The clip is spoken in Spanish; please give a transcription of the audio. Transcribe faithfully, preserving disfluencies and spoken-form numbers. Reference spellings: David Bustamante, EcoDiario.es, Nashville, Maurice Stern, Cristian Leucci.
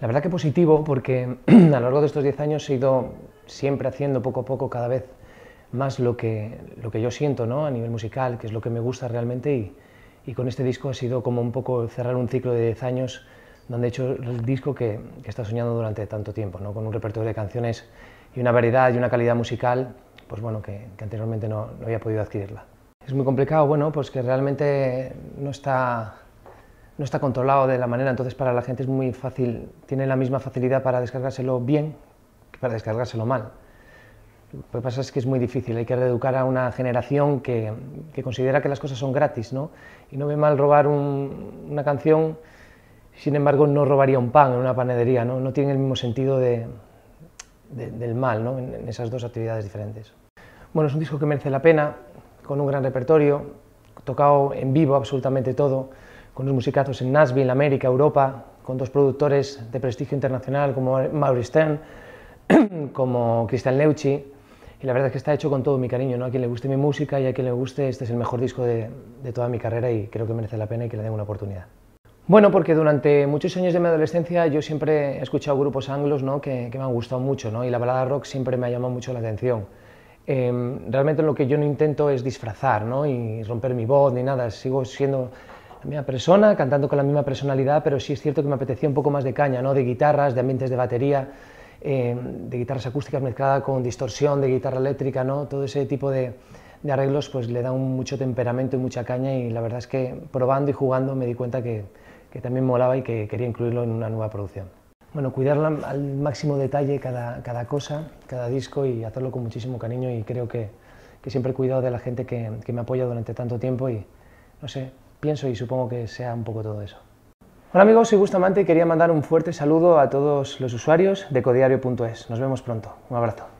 La verdad que positivo, porque a lo largo de estos diez años he ido siempre haciendo poco a poco cada vez más lo que, lo que yo siento, ¿no?, a nivel musical, que es lo que me gusta realmente, y, y con este disco ha sido como un poco cerrar un ciclo de diez años donde he hecho el disco que, que he estado soñando durante tanto tiempo, ¿no?, con un repertorio de canciones y una variedad y una calidad musical, pues bueno, que, que anteriormente no, no había podido adquirirla. Es muy complicado, bueno, pues que realmente no está, no está controlado de la manera, entonces para la gente es muy fácil, tiene la misma facilidad para descargárselo bien que para descargárselo mal. Lo que pasa es que es muy difícil, hay que reeducar a una generación que, que considera que las cosas son gratis, ¿no?, y no ve mal robar un, una canción, sin embargo no robaría un pan en una panadería, no, no tiene el mismo sentido de, de, del mal, ¿no?, en, en esas dos actividades diferentes. Bueno, es un disco que merece la pena, con un gran repertorio, tocado en vivo absolutamente todo, con unos musicazos en Nashville, América, Europa, con dos productores de prestigio internacional como Maurice Stern, como Cristian Leucci, y la verdad es que está hecho con todo mi cariño, ¿no?, a quien le guste mi música y a quien le guste, este es el mejor disco de, de toda mi carrera y creo que merece la pena y que le den una oportunidad. Bueno, porque durante muchos años de mi adolescencia yo siempre he escuchado grupos anglos, ¿no?, que, que me han gustado mucho, ¿no?, y la balada rock siempre me ha llamado mucho la atención. Eh, realmente lo que yo no intento es disfrazar, ¿no?, y romper mi voz ni nada, sigo siendo la misma persona, cantando con la misma personalidad, pero sí es cierto que me apetecía un poco más de caña, ¿no?, de guitarras, de ambientes de batería, eh, de guitarras acústicas mezclada con distorsión, de guitarra eléctrica, ¿no?, todo ese tipo de... de arreglos pues le da un mucho temperamento y mucha caña, y la verdad es que probando y jugando me di cuenta que, que también molaba y que quería incluirlo en una nueva producción. Bueno, cuidarla al máximo detalle cada, cada cosa, cada disco, y hacerlo con muchísimo cariño, y creo que, que siempre he cuidado de la gente que, que me apoya durante tanto tiempo y no sé, pienso y supongo que sea un poco todo eso. Hola amigos, soy Bustamante y quería mandar un fuerte saludo a todos los usuarios de EcoDiario punto es. Nos vemos pronto. Un abrazo.